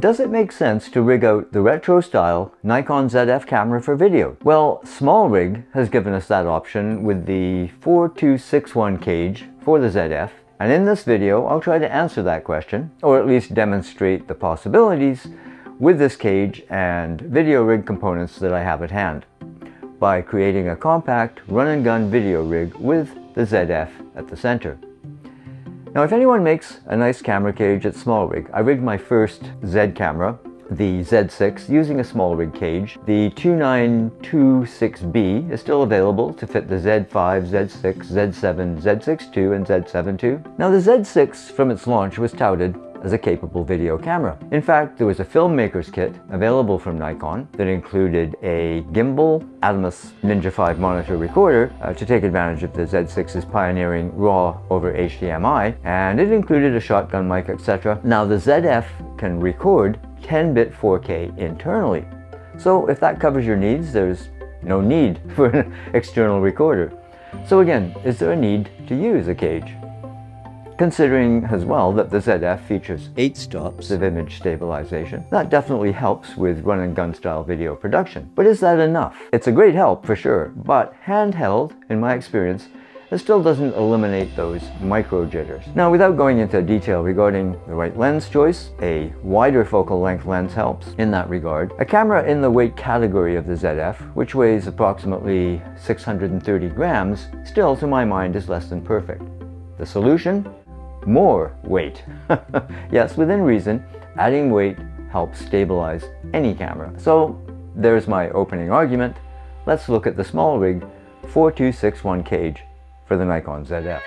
does it make sense to rig out the retro style Nikon ZF camera for video? Well, SmallRig has given us that option with the 4261 cage for the ZF, and in this video I'll try to answer that question, or at least demonstrate the possibilities with this cage and video rig components that I have at hand, by creating a compact run-and-gun video rig with the ZF at the center. Now, if anyone makes a nice camera cage at SmallRig, I rigged my first Z camera, the Z6, using a SmallRig cage. The 2926B is still available to fit the Z5, Z6, Z7, Z6 II, and Z7 II. Now, the Z6 from its launch was touted as a capable video camera. In fact, there was a filmmaker's kit available from Nikon that included a gimbal, Atomos Ninja 5 monitor recorder to take advantage of the Z6's pioneering RAW over HDMI, and it included a shotgun mic, etc. Now, the ZF can record 10-bit 4K internally, so if that covers your needs, there's no need for an external recorder. So again, is there a need to use a cage? Considering as well that the ZF features 8 stops of image stabilization, that definitely helps with run-and-gun style video production. But is that enough? It's a great help for sure, but handheld, in my experience, it still doesn't eliminate those micro jitters. Now, without going into detail regarding the right lens choice, a wider focal length lens helps in that regard. A camera in the weight category of the ZF, which weighs approximately 630 grams, still to my mind is less than perfect. The solution? More weight. Yes, within reason, adding weight helps stabilize any camera. So there's my opening argument. Let's look at the SmallRig 4261 cage for the Nikon ZF.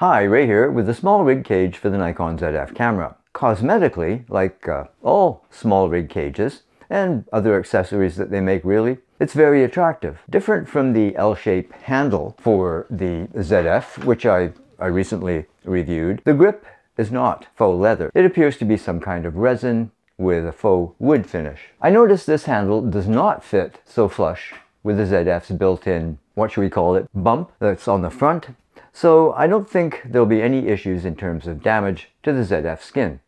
Hi, Ray here with the SmallRig cage for the Nikon ZF camera. Cosmetically, like all SmallRig cages and other accessories that they make really, it's very attractive. Different from the L-shaped handle for the ZF, which I recently reviewed, the grip is not faux leather. It appears to be some kind of resin with a faux wood finish. I noticed this handle does not fit so flush with the ZF's built-in, what should we call it, bump that's on the front. So I don't think there'll be any issues in terms of damage to the ZF skin.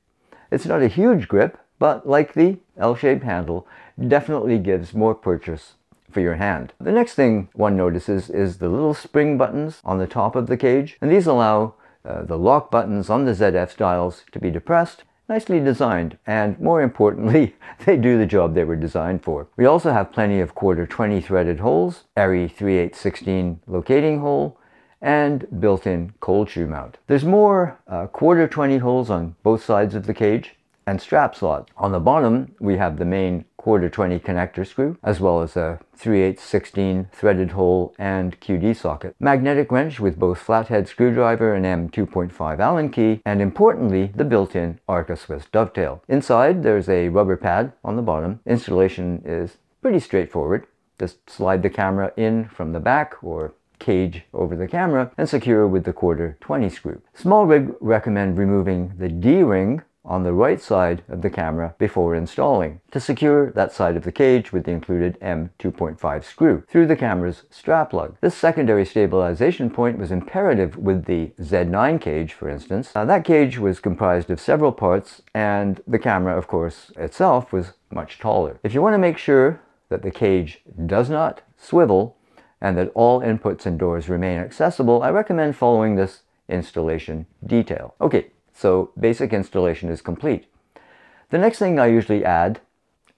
It's not a huge grip, but like the L-shaped handle, definitely gives more purchase for your hand. The next thing one notices is the little spring buttons on the top of the cage, and these allow the lock buttons on the ZF's dials to be depressed. Nicely designed, and more importantly, they do the job they were designed for. We also have plenty of 1/4-20 threaded holes, ARRI 3/8-16 locating hole, and built-in cold shoe mount. There's more 1/4-20 holes on both sides of the cage, and strap slot. On the bottom, we have the main 1/4-20 connector screw, as well as a 3/8-16 threaded hole and QD socket. Magnetic wrench with both flathead screwdriver and M2.5 Allen key, and importantly, the built-in Arca Swiss dovetail. Inside, there's a rubber pad on the bottom. Installation is pretty straightforward. Just slide the camera in from the back or cage over the camera and secure with the 1/4-20 screw. SmallRig recommend removing the D-ring on the right side of the camera before installing, to secure that side of the cage with the included M2.5 screw through the camera's strap lug. This secondary stabilization point was imperative with the Z9 cage, for instance. Now, that cage was comprised of several parts, and the camera, of course, itself was much taller. If you want to make sure that the cage does not swivel and that all inputs and doors remain accessible, I recommend following this installation detail. Okay. So basic installation is complete. The next thing I usually add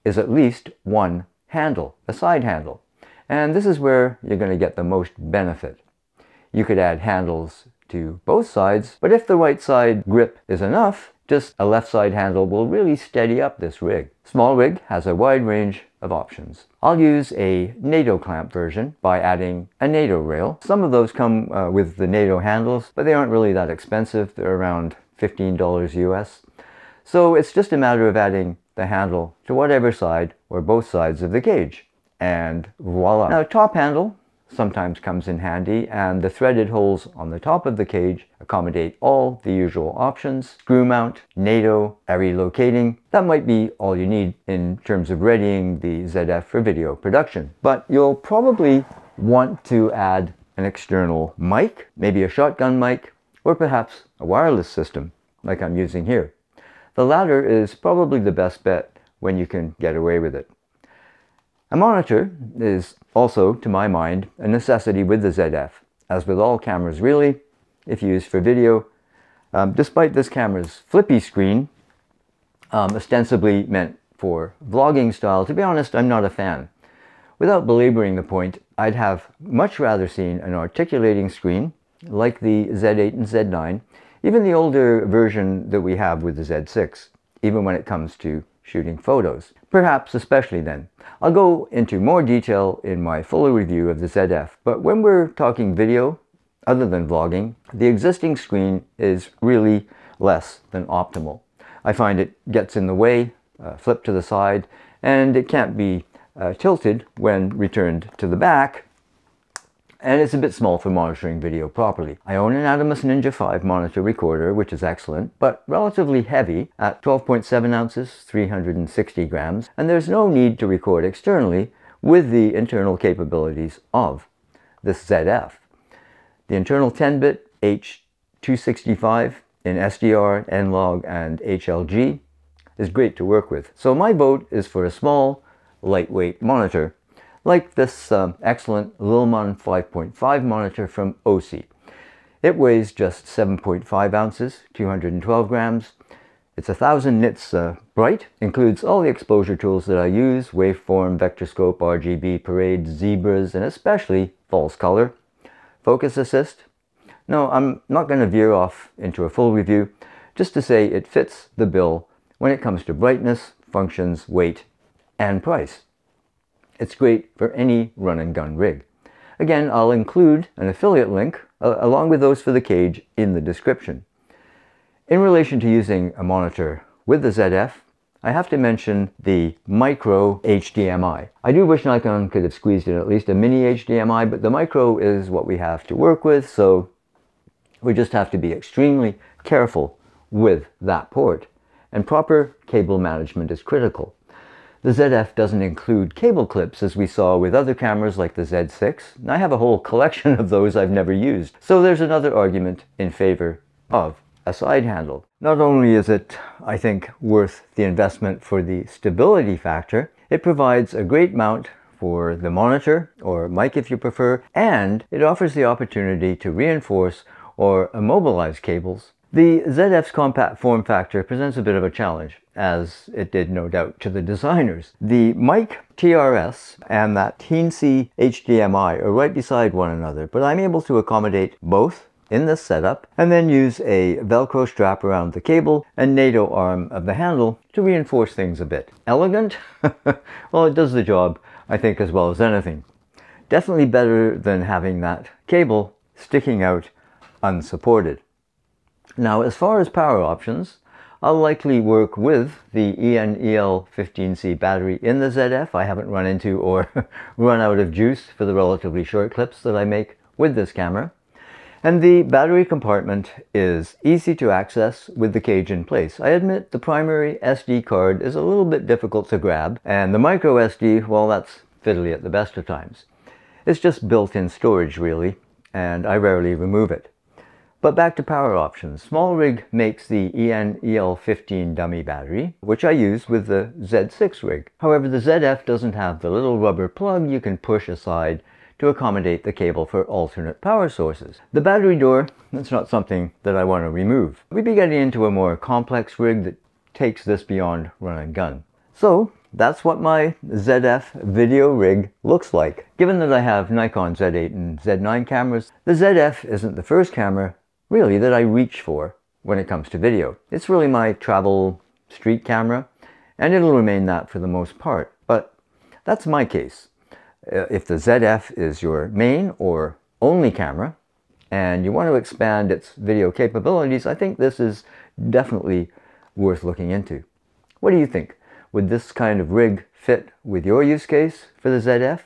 is at least one handle, a side handle. And this is where you're going to get the most benefit. You could add handles to both sides, but if the right side grip is enough, just a left side handle will really steady up this rig. SmallRig has a wide range of options. I'll use a NATO clamp version by adding a NATO rail. Some of those come with the NATO handles, but they aren't really that expensive. They're around $15 US. So it's just a matter of adding the handle to whatever side or both sides of the cage. And voila. Now, top handle sometimes comes in handy, and the threaded holes on the top of the cage accommodate all the usual options. Screw mount, NATO, ARRI locating. That might be all you need in terms of readying the ZF for video production. But you'll probably want to add an external mic, maybe a shotgun mic, or perhaps a wireless system like I'm using here. The latter is probably the best bet when you can get away with it. A monitor is also, to my mind, a necessity with the ZF, as with all cameras really, if used for video. Despite this camera's flippy screen, ostensibly meant for vlogging style, to be honest, I'm not a fan. Without belaboring the point, I'd have much rather seen an articulating screen like the Z8 and Z9, even the older version that we have with the Z6, even when it comes to shooting photos. Perhaps especially then. I'll go into more detail in my fuller review of the ZF, but when we're talking video, other than vlogging, the existing screen is really less than optimal. I find it gets in the way, flipped to the side, and it can't be tilted when returned to the back, and it's a bit small for monitoring video properly. I own an Atomos Ninja 5 monitor recorder, which is excellent, but relatively heavy at 12.7 ounces, 360 grams, and there's no need to record externally with the internal capabilities of this ZF. The internal 10-bit H265 in SDR, NLOG, and HLG is great to work with. So my vote is for a small, lightweight monitor, like this excellent Lilmon 5.5 monitor from OSEE. It weighs just 7.5 ounces, 212 grams. It's 1,000 nits bright, includes all the exposure tools that I use, waveform, vectorscope, RGB, parade, zebras, and especially false color, focus assist. No, I'm not going to veer off into a full review, just to say it fits the bill when it comes to brightness, functions, weight, and price. It's great for any run-and-gun rig. Again, I'll include an affiliate link, along with those for the cage, in the description. In relation to using a monitor with the ZF, I have to mention the micro HDMI. I do wish Nikon could have squeezed in at least a mini HDMI, but the micro is what we have to work with, so we just have to be extremely careful with that port. And proper cable management is critical. The ZF doesn't include cable clips, as we saw with other cameras like the Z6. I have a whole collection of those I've never used. So there's another argument in favor of a side handle. Not only is it, I think, worth the investment for the stability factor, it provides a great mount for the monitor, or mic if you prefer, and it offers the opportunity to reinforce or immobilize cables. The ZF's compact form factor presents a bit of a challenge, as it did no doubt to the designers. The mic TRS and that Teensy HDMI are right beside one another, but I'm able to accommodate both in this setup and then use a Velcro strap around the cable and NATO arm of the handle to reinforce things a bit. Elegant? Well, it does the job, I think, as well as anything. Definitely better than having that cable sticking out unsupported. Now, as far as power options, I'll likely work with the EN-EL15C battery in the ZF. I haven't run into or run out of juice for the relatively short clips that I make with this camera. And the battery compartment is easy to access with the cage in place. I admit the primary SD card is a little bit difficult to grab, and the micro SD, well, that's fiddly at the best of times. It's just built-in storage, really, and I rarely remove it. But back to power options. SmallRig makes the EN-EL15 dummy battery, which I use with the Z6 rig. However, the ZF doesn't have the little rubber plug you can push aside to accommodate the cable for alternate power sources. The battery door, that's not something that I want to remove. We'd be getting into a more complex rig that takes this beyond run and gun. So that's what my ZF video rig looks like. Given that I have Nikon Z8 and Z9 cameras, the ZF isn't the first camera really that I reach for when it comes to video. It's really my travel street camera, and it'll remain that for the most part, but that's my case. If the ZF is your main or only camera, and you want to expand its video capabilities, I think this is definitely worth looking into. What do you think? Would this kind of rig fit with your use case for the ZF?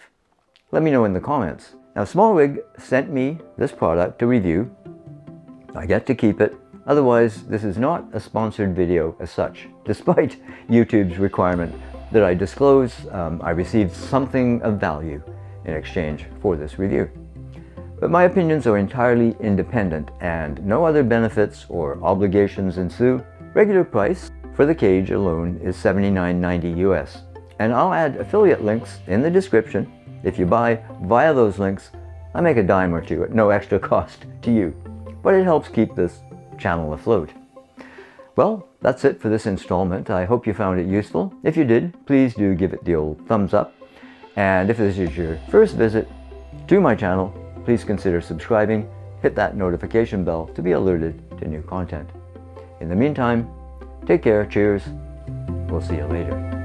Let me know in the comments. Now, SmallRig sent me this product to review. I get to keep it. Otherwise, this is not a sponsored video as such. Despite YouTube's requirement that I disclose, I received something of value in exchange for this review. but my opinions are entirely independent and no other benefits or obligations ensue. Regular price for the cage alone is $79.90 US, and I'll add affiliate links in the description. If you buy via those links, I make a dime or two at no extra cost to you, but it helps keep this channel afloat. Well, that's it for this installment. I hope you found it useful. If you did, please do give it the old thumbs up. And if this is your first visit to my channel, please consider subscribing. Hit that notification bell to be alerted to new content. In the meantime, take care, cheers, we'll see you later.